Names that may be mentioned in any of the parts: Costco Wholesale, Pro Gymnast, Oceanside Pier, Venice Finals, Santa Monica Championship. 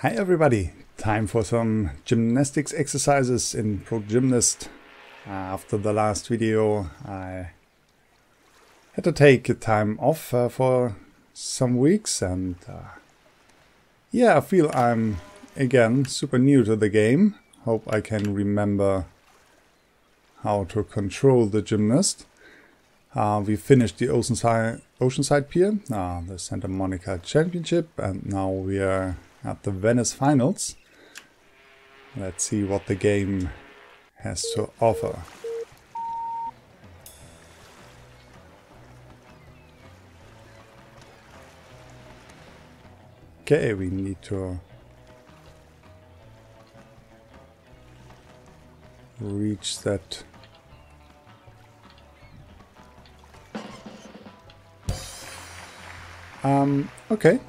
Hi everybody, time for some gymnastics exercises in Pro Gymnast. After the last video I had to take a time off for some weeks, and yeah, I feel I'm again super new to the game. Hope I can remember how to control the gymnast. We finished the Oceanside Pier, the Santa Monica Championship, and now we are at the Venice Finals. Let's see what the game has to offer. Okay, we need to reach that okay.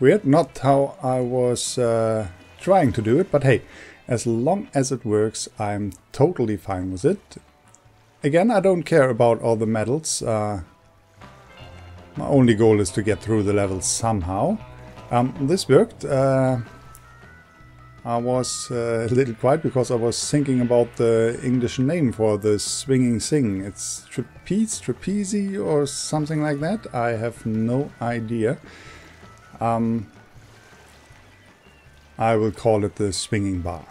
Weird, not how I was trying to do it, but hey, as long as it works, I'm totally fine with it. Again, I don't care about all the medals. My only goal is to get through the level somehow. This worked. I was a little quiet because I was thinking about the English name for the swinging thing. It's trapeze, trapeze or something like that. I have no idea. I will call it the swinging bar.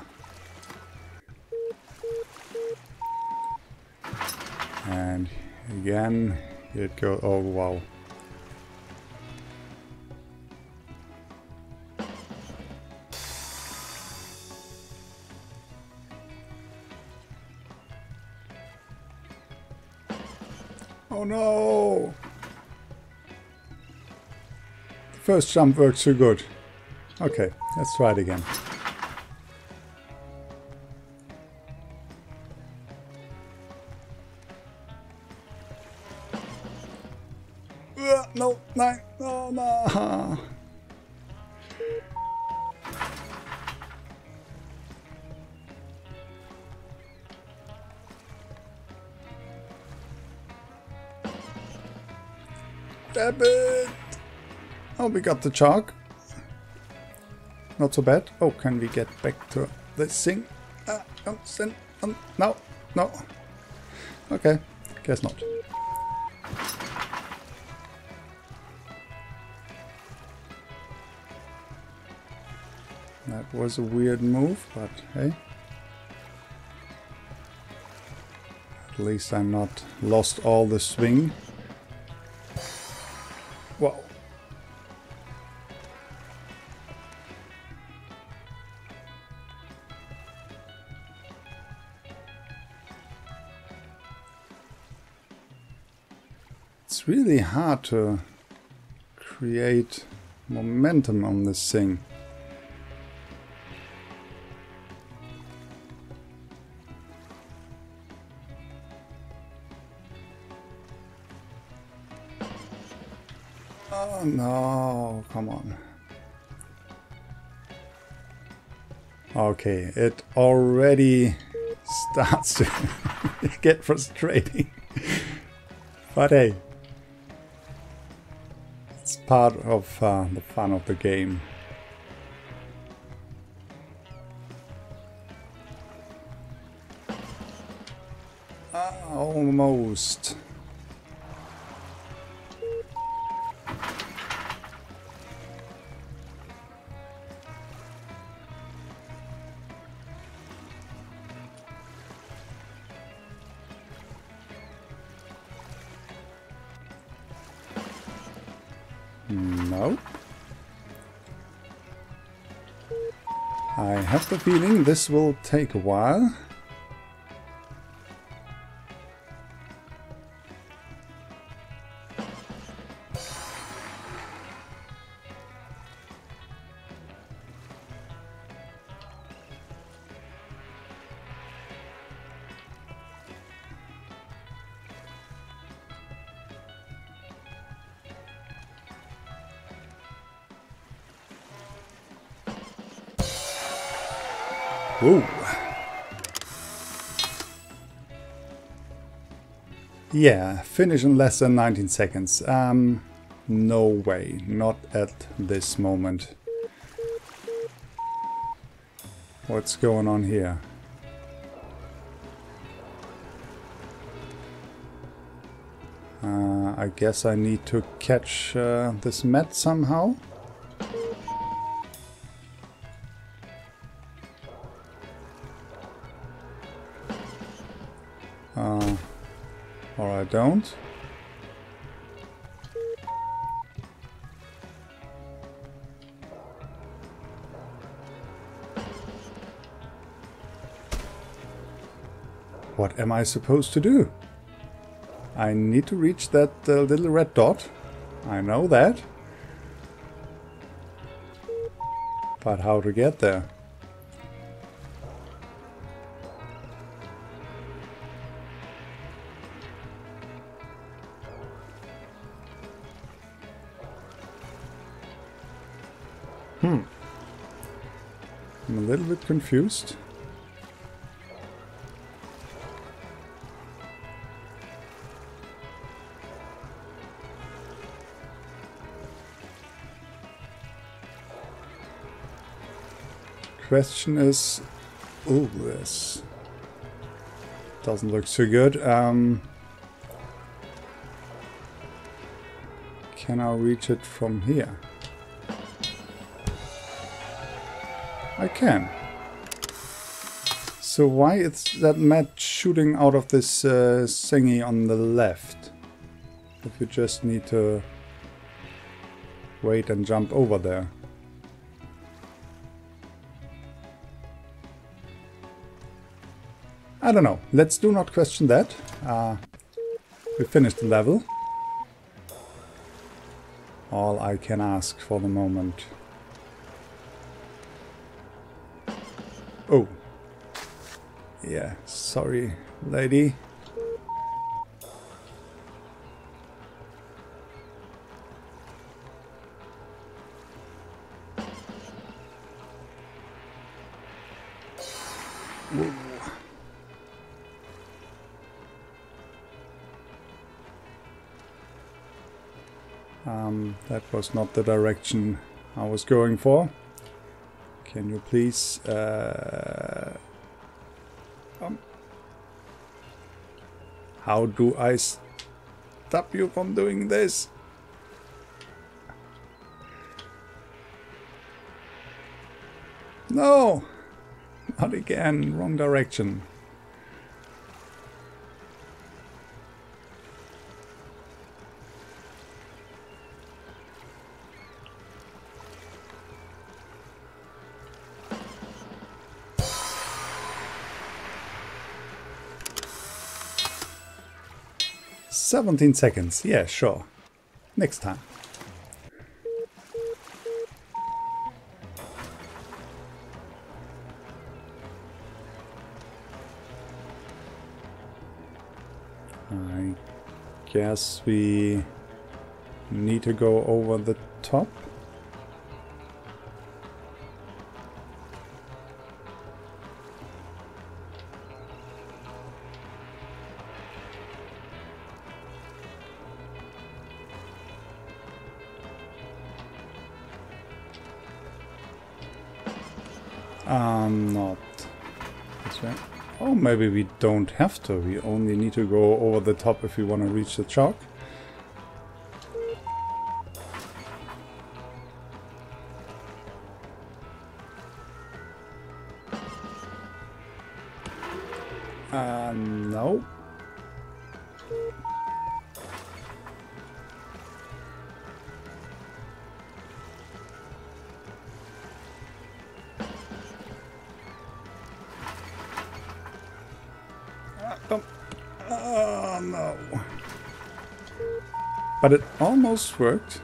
And again, here it goes. Oh, wow. Oh, no. First jump worked too good. Okay, let's try it again. No, no, no, no. Grab it. Oh, we got the chalk. Not so bad. Oh, can we get back to this thing? No, no. Okay, guess not. That was a weird move, but hey. At least I'm not lost all the swing. Whoa. It's really hard to create momentum on this thing. Oh no, come on. Okay, it already starts to get frustrating. But hey. It's part of the fun of the game. Almost. No. I have the feeling this will take a while. Whoa. Yeah, finish in less than 19 seconds. No way, not at this moment. What's going on here? I guess I need to catch this mat somehow. Or I don't. What am I supposed to do? I need to reach that little red dot. I know that. But how to get there? I'm a little bit confused. Question is, oh, this doesn't look so good. Can I reach it from here? I can. So why is that mat shooting out of this thingy on the left? If you just need to wait and jump over there. I don't know. Let's do not question that. We finished the level. All I can ask for the moment. Oh. Yeah, sorry, lady. Whoa. That was not the direction I was going for. Can you please... how do I stop you from doing this? No! Not again, wrong direction. Seventeen seconds, yeah, sure. Next time. I guess we need to go over the top. Not this way. Oh, maybe we don't have to. We only need to go over the top if we want to reach the chalk. No. Oh no. But it almost worked.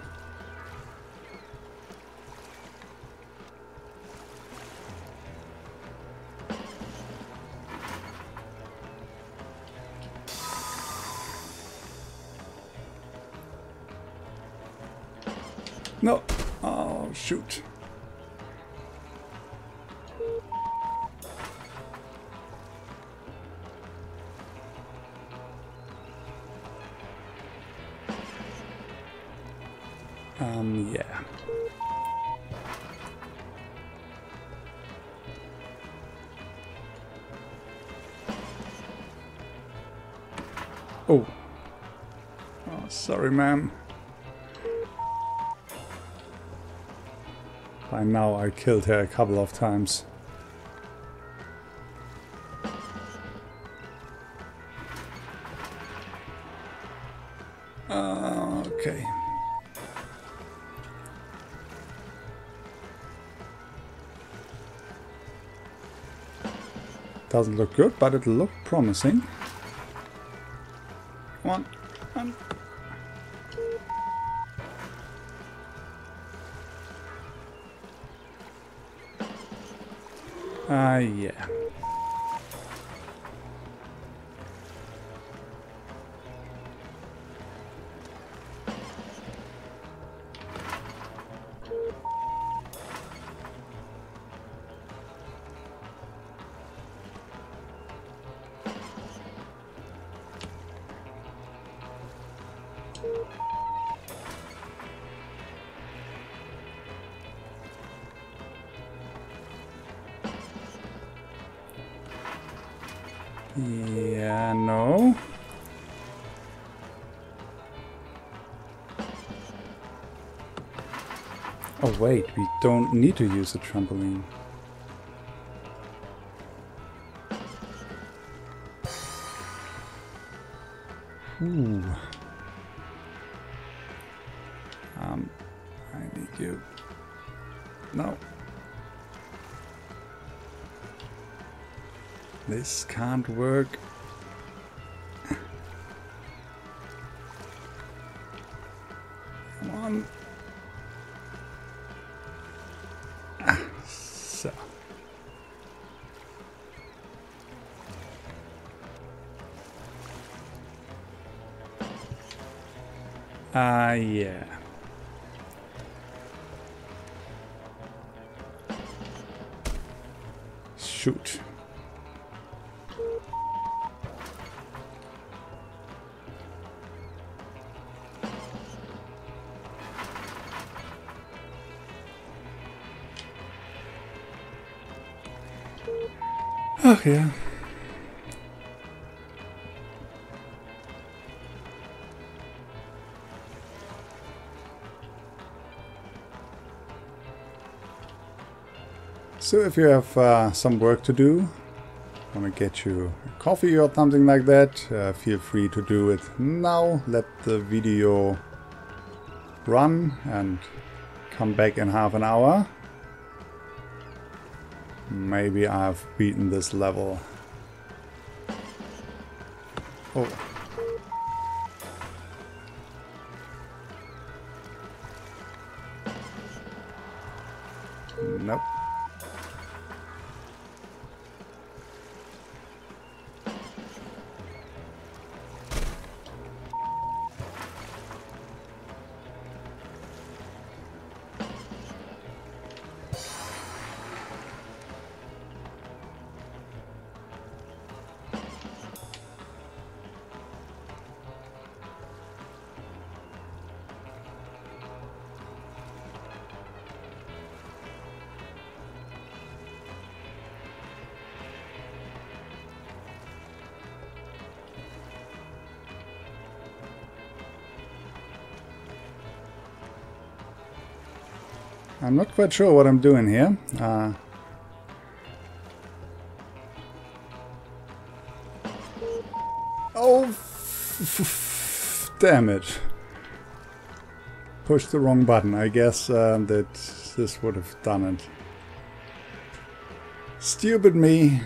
No. Oh, shoot. Yeah. Oh. Oh, sorry, ma'am. By now I killed her a couple of times. Okay. Doesn't look good, but it'll look promising. Come on. Come on. Yeah. Yeah, no. Oh wait, we don't need to use a trampoline. Ooh. I need you. No. This can't work. Come on. Ah, so. Yeah. Shoot. Ach ja. So if you have some work to do, want to get you a coffee or something like that, feel free to do it now. Let the video run and come back in half an hour. Maybe I've beaten this level. Oh. Nope. I'm not quite sure what I'm doing here. Oh, damn it. Pushed the wrong button. I guess that this would have done it. Stupid me.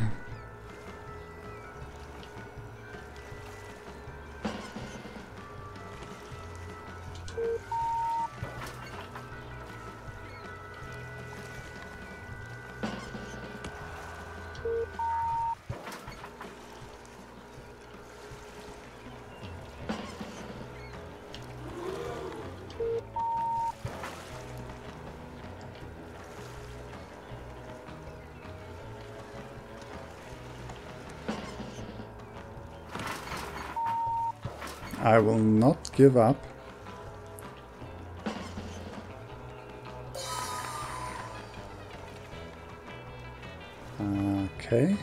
I will not give up. Okay.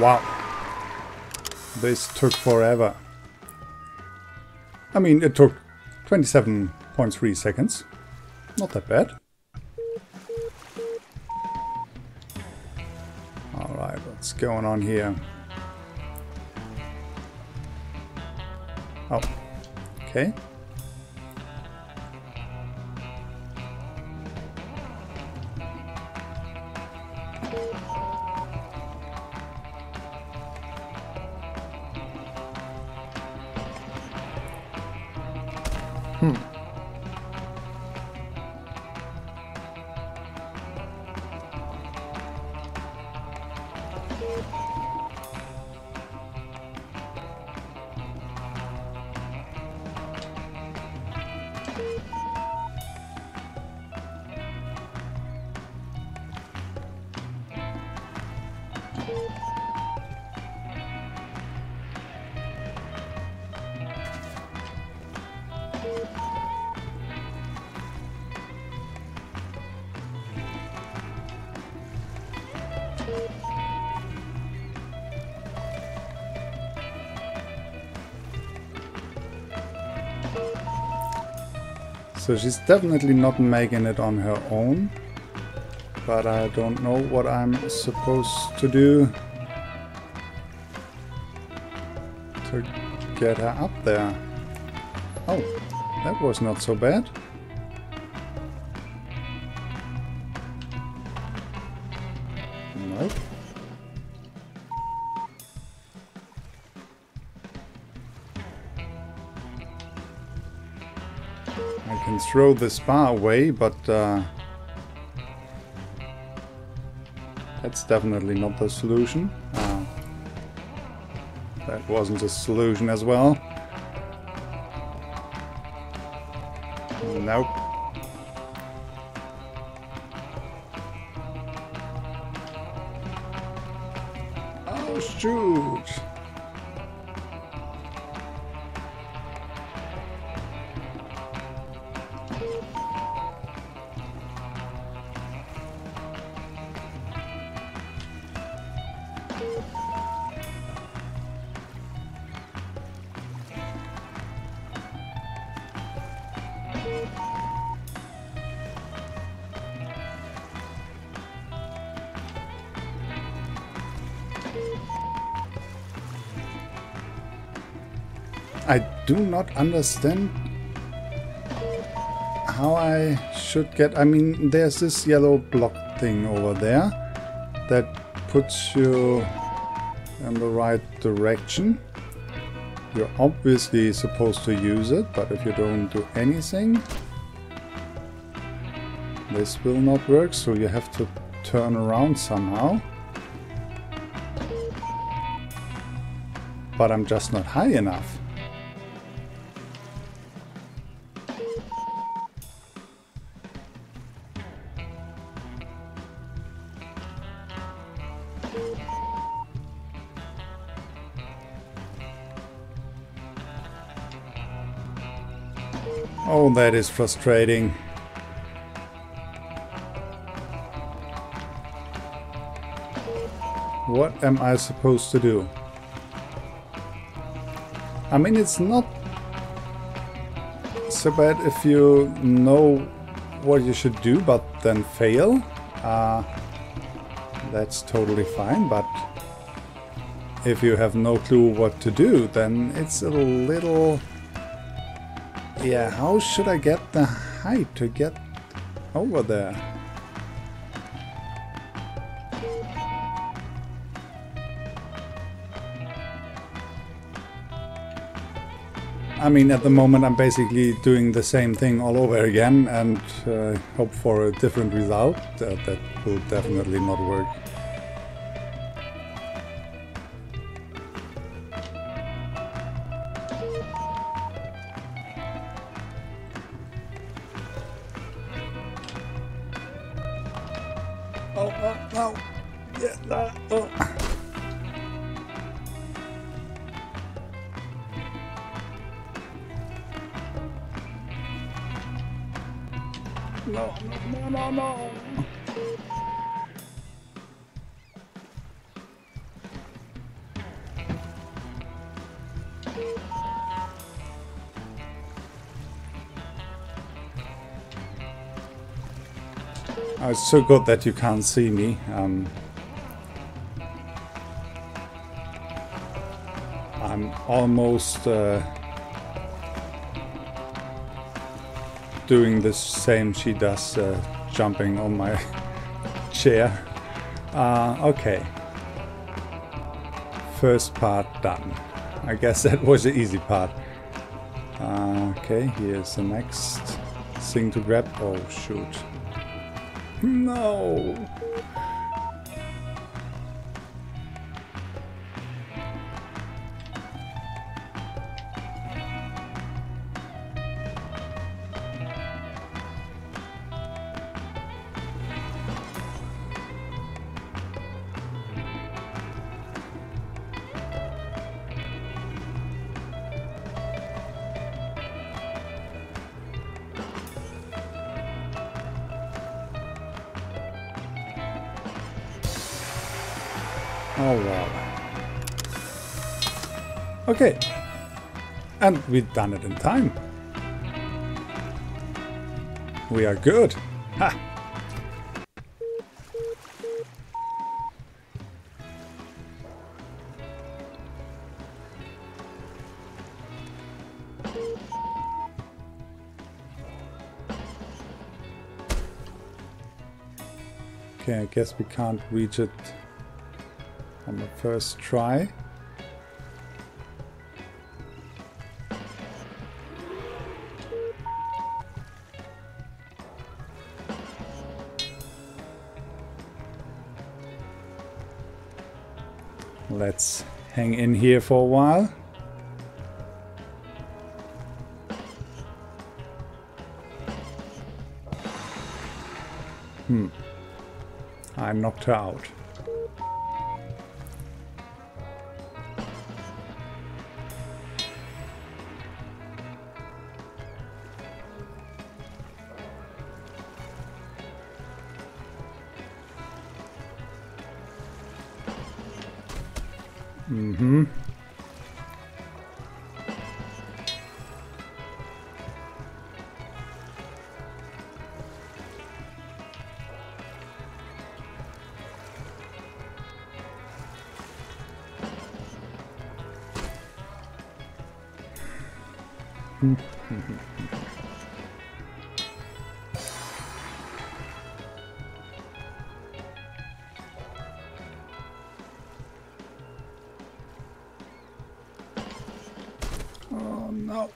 Wow, this took forever. I mean, it took 27.3 seconds. Not that bad. Alright, what's going on here? Oh, okay. So she's definitely not making it on her own, but I don't know what I'm supposed to do to get her up there. Oh, that was not so bad. Nope. I can throw this bar away, but that's definitely not the solution. That wasn't the solution as well. Nope. Oh, shoot! I do not understand how I should get... I mean, there's this yellow block thing over there that puts you in the right direction. You're obviously supposed to use it, but if you don't do anything, this will not work, so you have to turn around somehow. But I'm just not high enough. Oh, that is frustrating. What am I supposed to do? I mean, it's not so bad if you know what you should do, but then fail. That's totally fine, but if you have no clue what to do, then it's a little... Yeah, how should I get the height to get over there? I mean, at the moment I'm basically doing the same thing all over again and hope for a different result. That will definitely not work. no. Yeah, no, oh. No, no, no, no, no. Oh, it's so good that you can't see me. I'm almost doing the same she does, jumping on my chair. Okay, first part done. I guess that was the easy part. Okay, here's the next thing to grab. Oh shoot. No! Oh wow. Okay, and we've done it in time. We are good. Ha! Okay, I guess we can't reach it on the first try. Let's hang in here for a while. I knocked her out. Mm-hmm. No.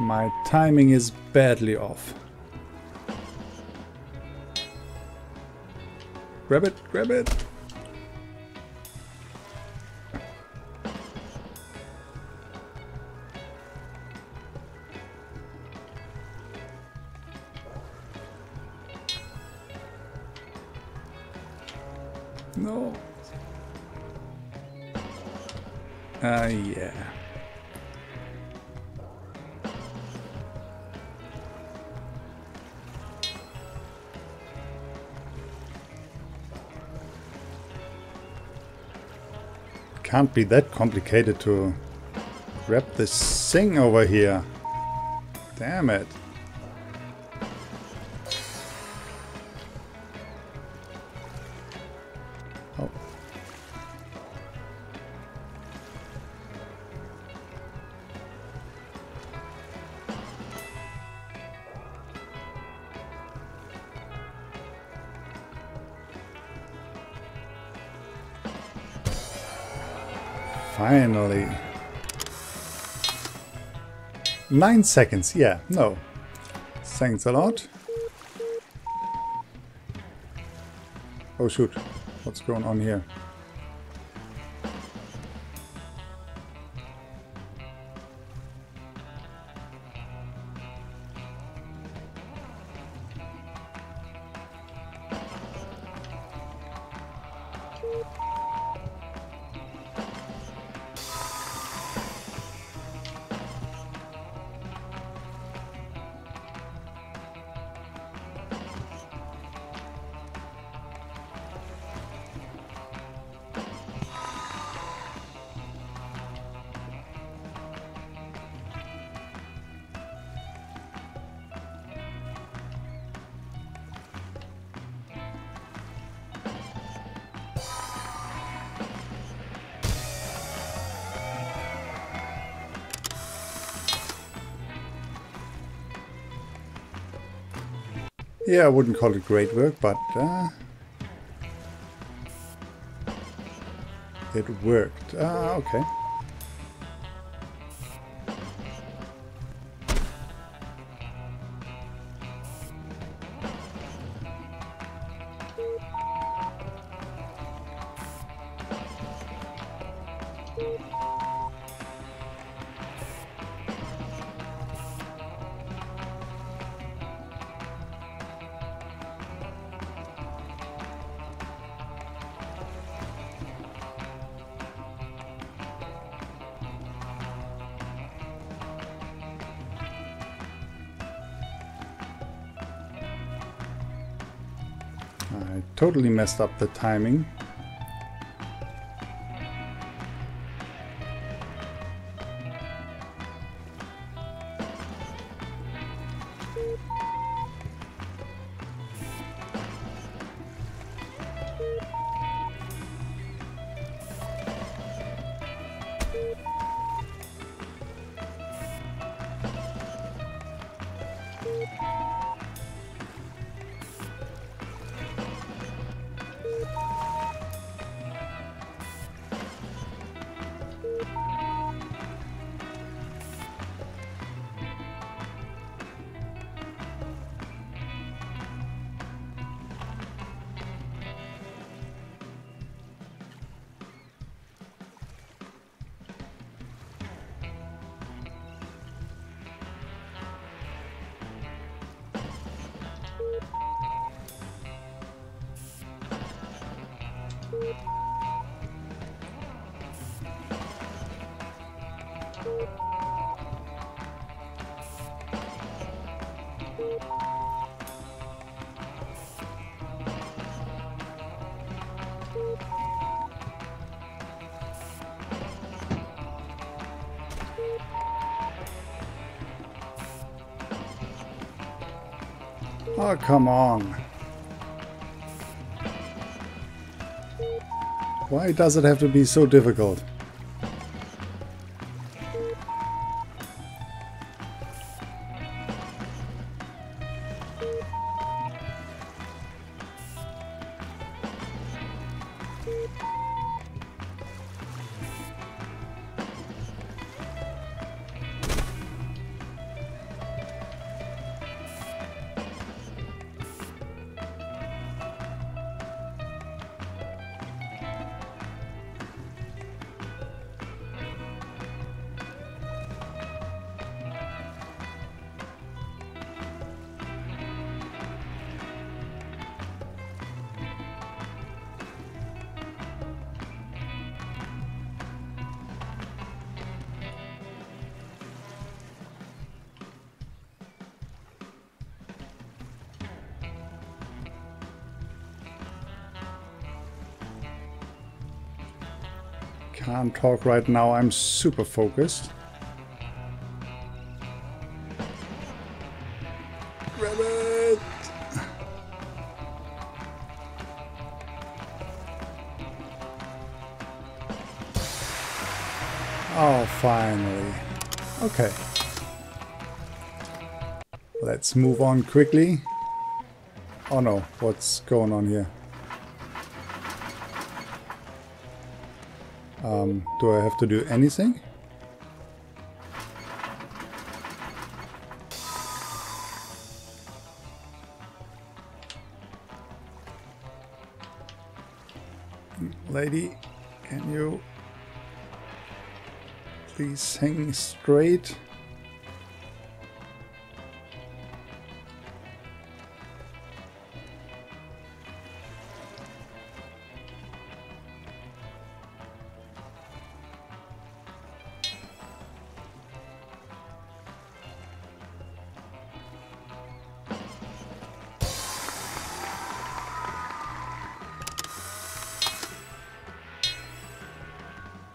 My timing is badly off. Grab it, grab it. No. Yeah. Can't be that complicated to grab this thing over here. Damn it. Finally. 9 seconds, yeah, no. Thanks a lot. Oh shoot, what's going on here? Yeah, I wouldn't call it great work, but it worked. Okay. I totally messed up the timing. Oh, come on. Why does it have to be so difficult? Can't talk right now, I'm super focused. Grab it! Oh, finally. Okay. Let's move on quickly. Oh no, what's going on here? Do I have to do anything? Lady, can you please hang straight?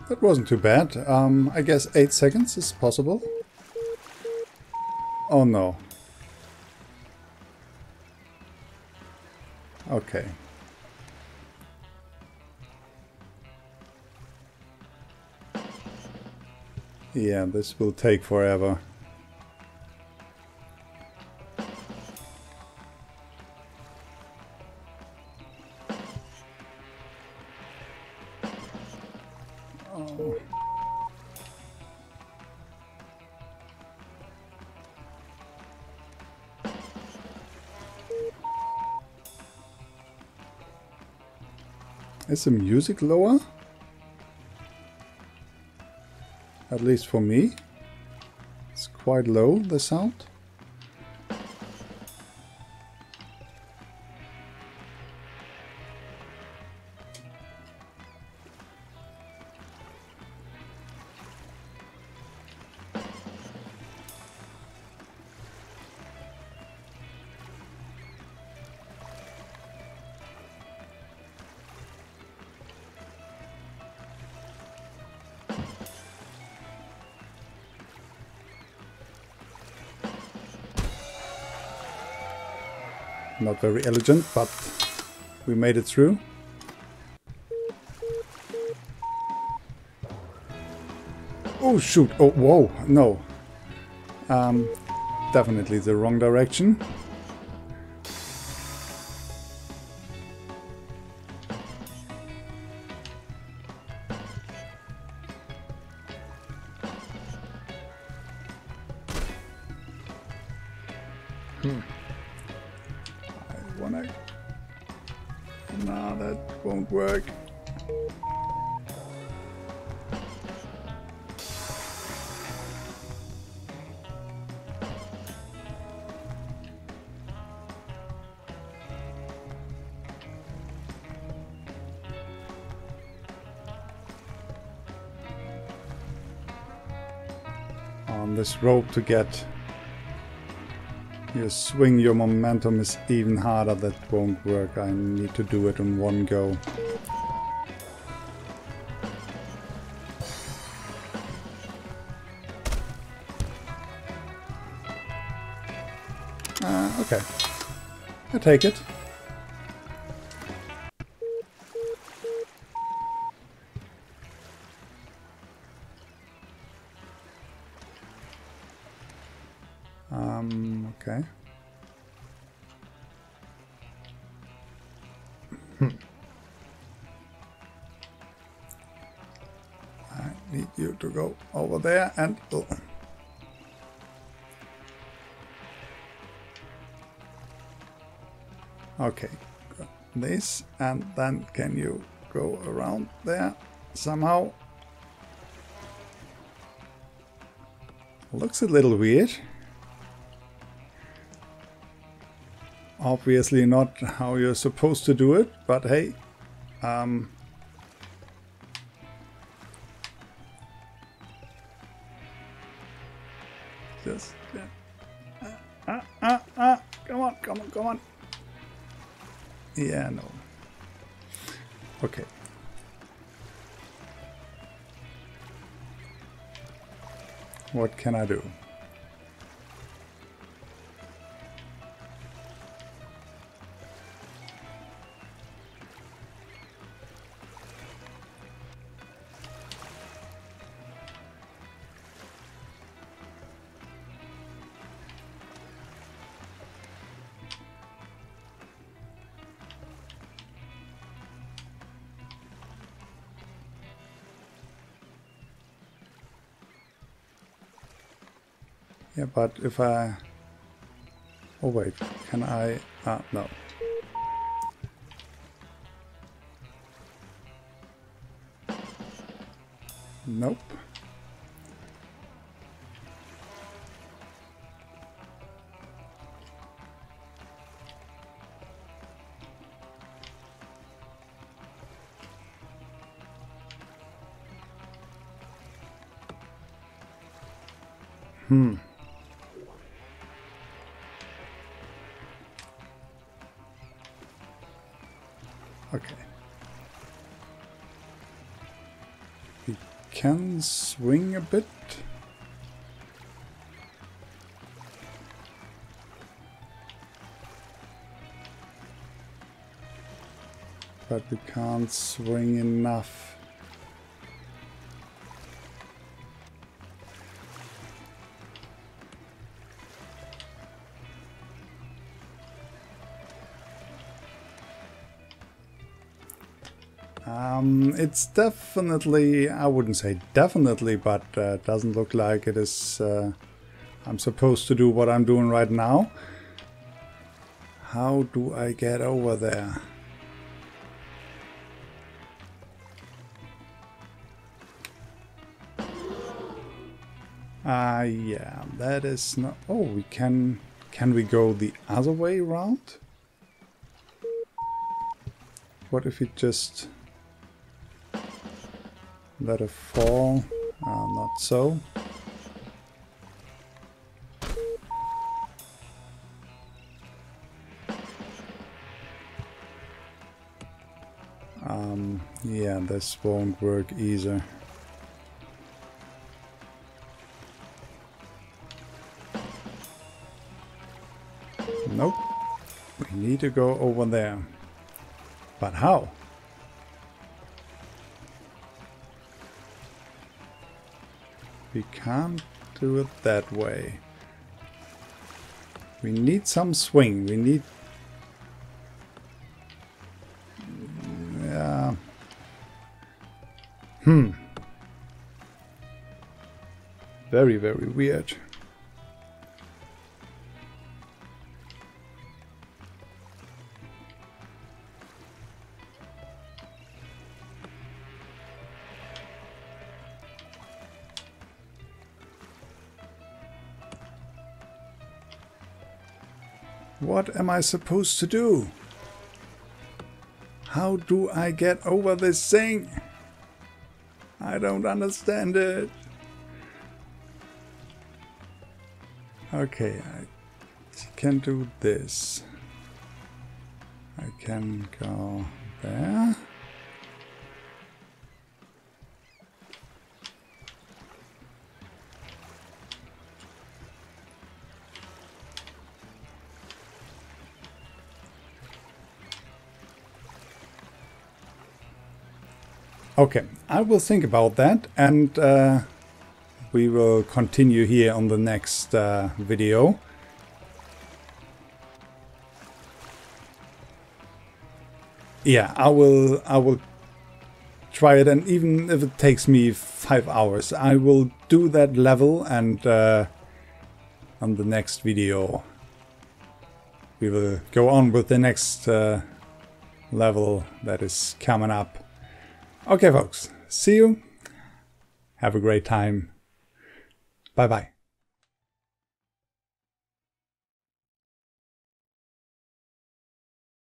That wasn't too bad. I guess 8 seconds is possible. Oh no. Okay. Yeah, this will take forever. go. Is the music lower? At least for me. It's quite low, the sound. Not very elegant, but we made it through. Oh shoot, oh whoa, no. Definitely the wrong direction. Nah, that won't work. On this rope to get you swing your momentum is even harder. That won't work. I need to do it in one go. Okay. I take it. Okay. I need you to go over there and... Oh. Okay. Got this, and then can you go around there somehow? Looks a little weird. Obviously not how you're supposed to do it, but hey, just come on. Yeah, no. Okay. What can I do? Yeah, but if I... Oh wait, can I... no. Nope. Okay. We can swing a bit. But we can't swing enough. It's definitely, I wouldn't say definitely, but it doesn't look like it is, I'm supposed to do what I'm doing right now. How do I get over there? Yeah, that is not... Oh, we can we go the other way around? What if we just let it fall? Not so. Yeah, this won't work either. Nope. We need to go over there. But how? We can't do it that way. We need some swing. We need... Yeah. Very, very weird. What am I supposed to do? How do I get over this thing? I don't understand it. Okay, I can do this. I can go there. Okay, I will think about that, and we will continue here on the next video. Yeah, I will try it, and even if it takes me 5 hours, I will do that level, and on the next video we will go on with the next level that is coming up. Okay, folks, see you. Have a great time. Bye-bye.